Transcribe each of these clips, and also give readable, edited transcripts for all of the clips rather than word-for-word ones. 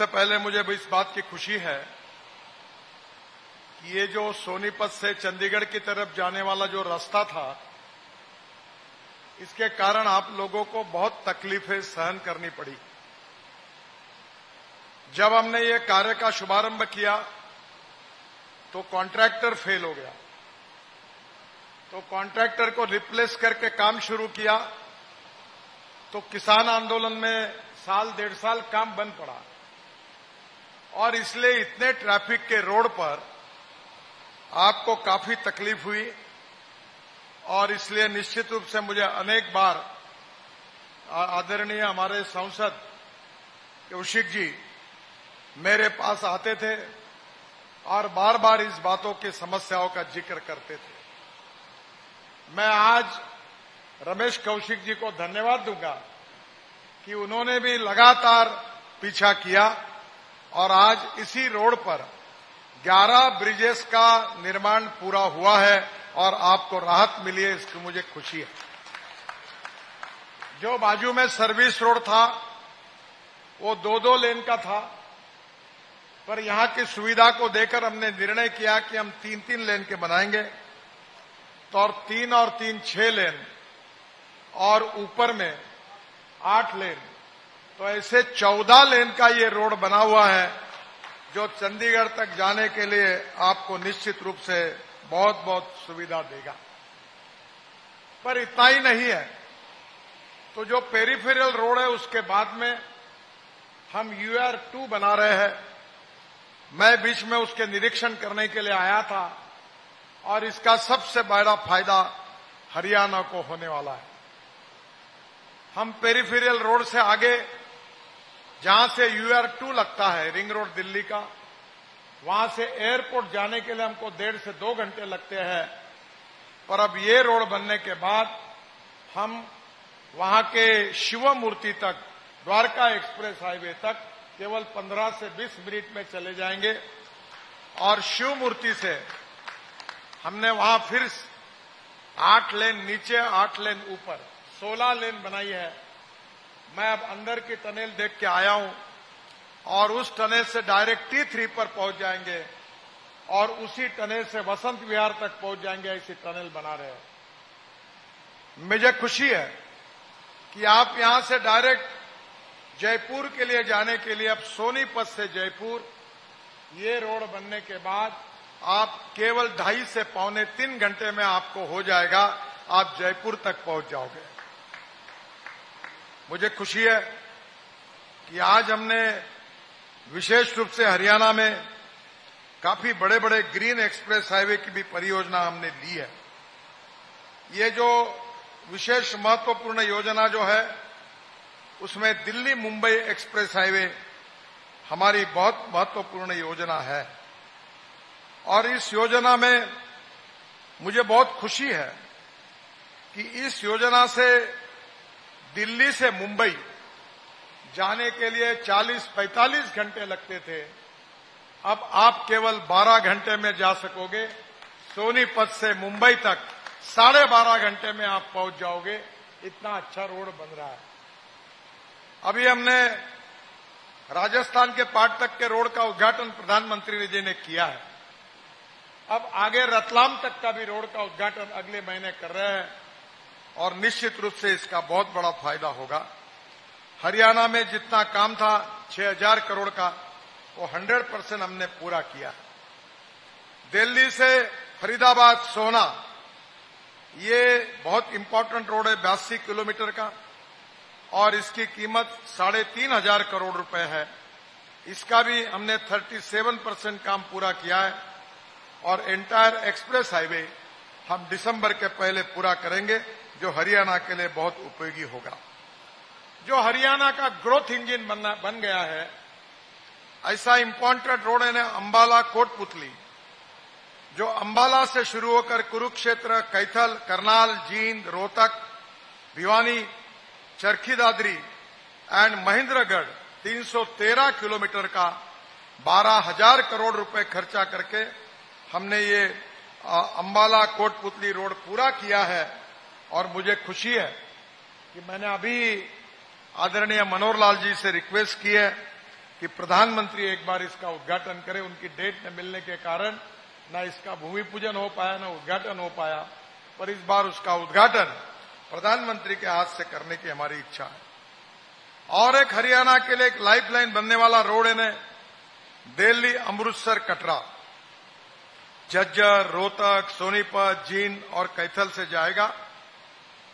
सबसे पहले मुझे इस बात की खुशी है कि ये जो सोनीपत से चंडीगढ़ की तरफ जाने वाला जो रास्ता था, इसके कारण आप लोगों को बहुत तकलीफें सहन करनी पड़ी। जब हमने ये कार्य का शुभारंभ किया तो कॉन्ट्रैक्टर फेल हो गया, तो कॉन्ट्रैक्टर को रिप्लेस करके काम शुरू किया तो किसान आंदोलन में साल डेढ़ साल काम बंद पड़ा और इसलिए इतने ट्रैफिक के रोड पर आपको काफी तकलीफ हुई और इसलिए निश्चित रूप से मुझे अनेक बार आदरणीय हमारे सांसद कौशिक जी मेरे पास आते थे और बार बार इस बातों की समस्याओं का जिक्र करते थे। मैं आज रमेश कौशिक जी को धन्यवाद दूंगा कि उन्होंने भी लगातार पीछा किया और आज इसी रोड पर 11 ब्रिजेस का निर्माण पूरा हुआ है और आपको राहत मिली है, इसकी मुझे खुशी है। जो बाजू में सर्विस रोड था वो 2-2 लेन का था, पर यहां की सुविधा को देकर हमने निर्णय किया कि हम 3-3 लेन के बनाएंगे, तो और 3 6 लेन और ऊपर में 8 लेन, तो ऐसे 14 लेन का ये रोड बना हुआ है जो चंडीगढ़ तक जाने के लिए आपको निश्चित रूप से बहुत बहुत सुविधा देगा। पर इतना ही नहीं है, तो जो पेरिफेरल रोड है उसके बाद में हम UR2 बना रहे हैं। मैं बीच में उसके निरीक्षण करने के लिए आया था और इसका सबसे बड़ा फायदा हरियाणा को होने वाला है। हम पेरिफेरियल रोड से आगे जहां से UR2 लगता है, रिंग रोड दिल्ली का, वहां से एयरपोर्ट जाने के लिए हमको 1.5 से 2 घंटे लगते हैं, पर अब ये रोड बनने के बाद हम वहां के शिव मूर्ति तक, द्वारका एक्सप्रेस हाईवे तक केवल 15 से 20 मिनट में चले जाएंगे और शिव मूर्ति से हमने वहां फिर 8 लेन नीचे 8 लेन ऊपर 16 लेन बनाई है। मैं अब अंदर की टनेल देख के आया हूं और उस टनेल से डायरेक्ट T3 पर पहुंच जाएंगे और उसी टनेल से वसंत विहार तक पहुंच जाएंगे, ऐसी टनेल बना रहे हैं। मुझे खुशी है कि आप यहां से डायरेक्ट जयपुर के लिए जाने के लिए अब सोनीपत से जयपुर ये रोड बनने के बाद आप केवल 2.5 से पौने 3 घंटे में आपको हो जाएगा, आप जयपुर तक पहुंच जाओगे। मुझे खुशी है कि आज हमने विशेष रूप से हरियाणा में काफी बड़े बड़े ग्रीन एक्सप्रेस हाईवे की भी परियोजना हमने ली है। ये जो विशेष महत्वपूर्ण योजना जो है उसमें दिल्ली मुंबई एक्सप्रेस हाईवे हमारी बहुत महत्वपूर्ण योजना है और इस योजना में मुझे बहुत खुशी है कि इस योजना से दिल्ली से मुंबई जाने के लिए 40-45 घंटे लगते थे, अब आप केवल 12 घंटे में जा सकोगे। सोनीपत से मुंबई तक 12.5 घंटे में आप पहुंच जाओगे, इतना अच्छा रोड बन रहा है। अभी हमने राजस्थान के पाट तक के रोड का उद्घाटन प्रधानमंत्री जी ने किया है, अब आगे रतलाम तक का भी रोड का उद्घाटन अगले महीने कर रहे हैं और निश्चित रूप से इसका बहुत बड़ा फायदा होगा। हरियाणा में जितना काम था 6000 करोड़ का, वो 100% हमने पूरा किया। दिल्ली से फरीदाबाद सोना ये बहुत इम्पोर्टेंट रोड है, 82 किलोमीटर का, और इसकी कीमत 3500 करोड़ रुपए है। इसका भी हमने 37% काम पूरा किया है और एंटायर एक्सप्रेस हाईवे हम दिसंबर के पहले पूरा करेंगे, जो हरियाणा के लिए बहुत उपयोगी होगा। जो हरियाणा का ग्रोथ इंजन बन गया है, ऐसा इम्पोर्टेंट रोड है अंबाला कोटपुतली, जो अंबाला से शुरू होकर कुरुक्षेत्र, कैथल, करनाल, जींद, रोहतक, भिवानी, चरखी दादरी एंड महिंद्रगढ़ 313 किलोमीटर का 12,000 करोड़ रुपए खर्चा करके हमने ये अंबाला कोटपुतली रोड पूरा किया है। और मुझे खुशी है कि मैंने अभी आदरणीय मनोहर लाल जी से रिक्वेस्ट की है कि प्रधानमंत्री एक बार इसका उद्घाटन करें। उनकी डेट न मिलने के कारण ना इसका भूमि पूजन हो पाया ना उद्घाटन हो पाया, पर इस बार उसका उद्घाटन प्रधानमंत्री के हाथ से करने की हमारी इच्छा है। और एक हरियाणा के लिए एक लाइफलाइन बनने वाला रोड है दिल्ली अमृतसर कटरा, झज्जर रोहतक सोनीपत जींद और कैथल से जाएगा।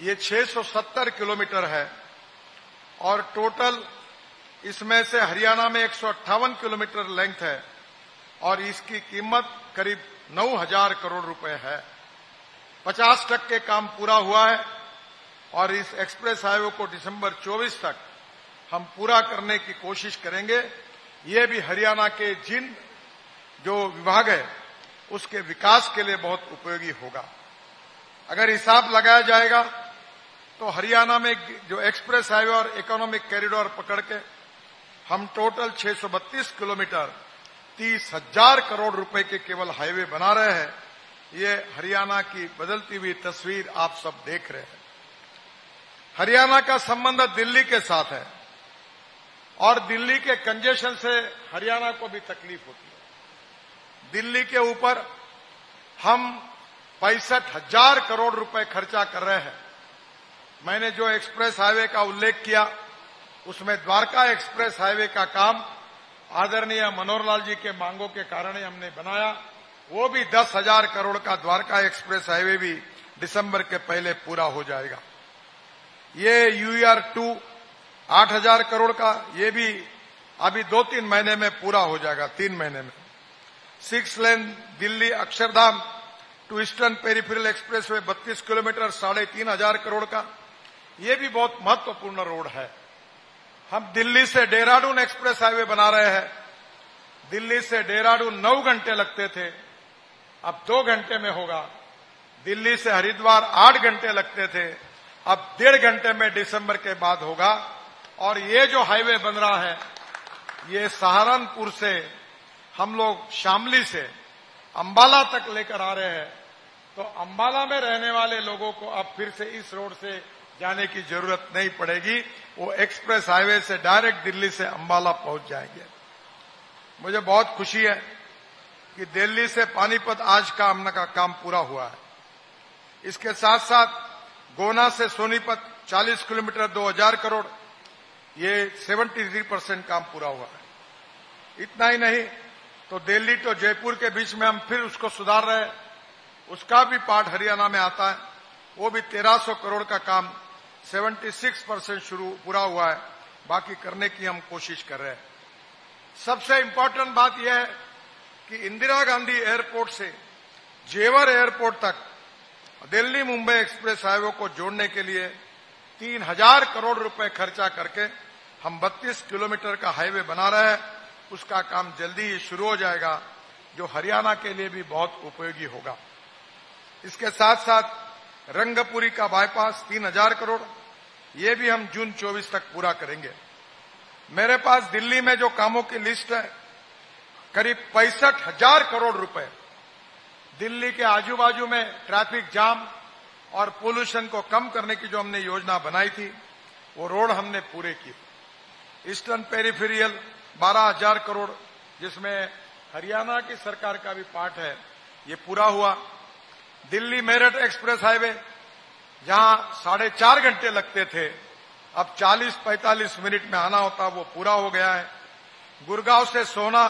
ये 670 किलोमीटर है और टोटल इसमें से हरियाणा में 158 किलोमीटर लेंथ है और इसकी कीमत करीब 9,000 करोड़ रुपए है। 50% काम पूरा हुआ है और इस एक्सप्रेस हाईवे को दिसंबर 24 तक हम पूरा करने की कोशिश करेंगे। ये भी हरियाणा के जिंद जो विभाग है उसके विकास के लिए बहुत उपयोगी होगा। अगर हिसाब लगाया जाएगा तो हरियाणा में जो एक्सप्रेस हाईवे और इकोनॉमिक कॉरिडोर पकड़ के हम टोटल 632 किलोमीटर 30,000 करोड़ रुपए के केवल हाईवे बना रहे हैं। ये हरियाणा की बदलती हुई तस्वीर आप सब देख रहे हैं। हरियाणा का संबंध दिल्ली के साथ है और दिल्ली के कंजेशन से हरियाणा को भी तकलीफ होती है। दिल्ली के ऊपर हम 65,000 करोड़ रुपए खर्चा कर रहे हैं। मैंने जो एक्सप्रेस हाईवे का उल्लेख किया उसमें द्वारका एक्सप्रेस हाईवे का काम आदरणीय मनोहर लाल जी के मांगों के कारण ही हमने बनाया। वो भी 10,000 करोड़ का द्वारका एक्सप्रेस हाईवे भी दिसंबर के पहले पूरा हो जाएगा। ये UER-2 8,000 करोड़ का, ये भी अभी 2-3 महीने में पूरा हो जाएगा, 3 महीने में। 6 lane Delhi Akshardham to eastern peripheral expressway 32 kilometre 3,500 crore का, ये भी बहुत महत्वपूर्ण रोड है। हम दिल्ली से देहरादून एक्सप्रेस हाईवे बना रहे हैं। दिल्ली से देहरादून 9 घंटे लगते थे, अब 2 घंटे में होगा। दिल्ली से हरिद्वार 8 घंटे लगते थे, अब 1.5 घंटे में दिसंबर के बाद होगा। और ये जो हाईवे बन रहा है ये सहारनपुर से हम लोग शामली से अंबाला तक लेकर आ रहे हैं, तो अंबाला में रहने वाले लोगों को अब फिर से इस रोड से जाने की जरूरत नहीं पड़ेगी। वो एक्सप्रेस हाईवे से डायरेक्ट दिल्ली से अंबाला पहुंच जाएंगे। मुझे बहुत खुशी है कि दिल्ली से पानीपत आज का हमने का काम पूरा हुआ है। इसके साथ साथ gonna say Sonipat 40 kilometre 2,000 crore, ये 73% काम पूरा हुआ है। इतना ही नहीं तो दिल्ली तो जयपुर के बीच में हम फिर उसको सुधार रहे हैं, उसका भी पार्ट हरियाणा में आता है। वो भी 1,300 करोड़ का काम 76% पूरा हुआ है, बाकी करने की हम कोशिश कर रहे हैं। सबसे इम्पोर्टेंट बात यह है कि इंदिरा गांधी एयरपोर्ट से जेवर एयरपोर्ट तक दिल्ली मुंबई एक्सप्रेस हाईवे को जोड़ने के लिए 3,000 करोड़ रुपए खर्चा करके हम 32 किलोमीटर का हाईवे बना रहे हैं। उसका काम जल्दी ही शुरू हो जाएगा, जो हरियाणा के लिए भी बहुत उपयोगी होगा। इसके साथ साथ रंगपुरी का बाईपास 3,000 करोड़, ये भी हम जून 24 तक पूरा करेंगे। मेरे पास दिल्ली में जो कामों की लिस्ट है करीब 65,000 करोड़ रुपए। दिल्ली के आजू बाजू में ट्रैफिक जाम और पोल्यूशन को कम करने की जो हमने योजना बनाई थी वो रोड हमने पूरे किए। ईस्टर्न पेरिफेरियल 12,000 करोड़, जिसमें हरियाणा की सरकार का भी पार्ट है, ये पूरा हुआ। दिल्ली मेरठ एक्सप्रेस हाईवे जहां 4.5 घंटे लगते थे, अब 40-45 मिनट में आना होता, वो पूरा हो गया है। गुरगांव से सोना,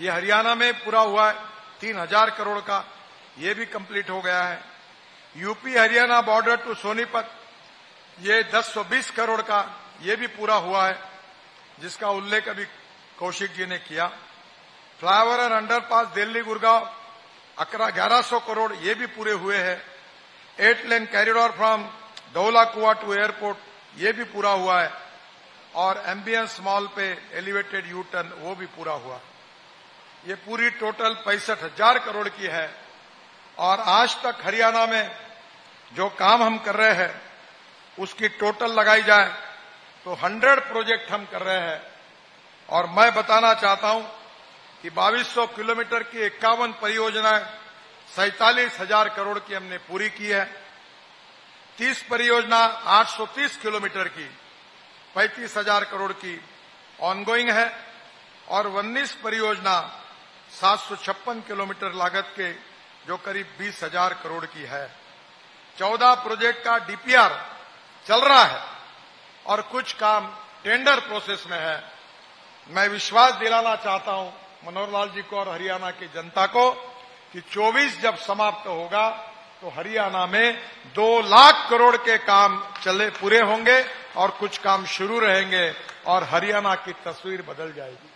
ये हरियाणा में पूरा हुआ है, 3,000 करोड़ का, ये भी कंप्लीट हो गया है। UP Haryana border to Sonipat, ये 1,020 करोड़ का, ये भी पूरा हुआ है, जिसका उल्लेख अभी कौशिक जी ने किया। फ्लाईओवर और अंडरपास दिल्ली गुरगांव 1,100-1,200 करोड़, ये भी पूरे हुए हैं। 8 लेन corridor from Dhaula Kuan to airport, ये भी पूरा हुआ है। और एम्बियंस मॉल पे एलिवेटेड यू टर्न, वो भी पूरा हुआ। ये पूरी टोटल 65,000 करोड़ की है। और आज तक हरियाणा में जो काम हम कर रहे हैं उसकी टोटल लगाई जाए तो 100 प्रोजेक्ट हम कर रहे हैं। और मैं बताना चाहता हूं कि 2,200 किलोमीटर की 51 परियोजनाएं 47,000 करोड़ की हमने पूरी की है। 30 परियोजना 830 किलोमीटर की 35,000 करोड़ की ऑनगोइंग है और 19 परियोजना 756 किलोमीटर लागत के जो करीब 20,000 करोड़ की है। 14 प्रोजेक्ट का डीपीआर चल रहा है और कुछ काम टेंडर प्रोसेस में है। मैं विश्वास दिलाना चाहता हूं मनोहर लाल जी को और हरियाणा की जनता को कि 24 जब समाप्त होगा तो हरियाणा में 2 लाख करोड़ के काम चले पूरे होंगे और कुछ काम शुरू रहेंगे और हरियाणा की तस्वीर बदल जाएगी।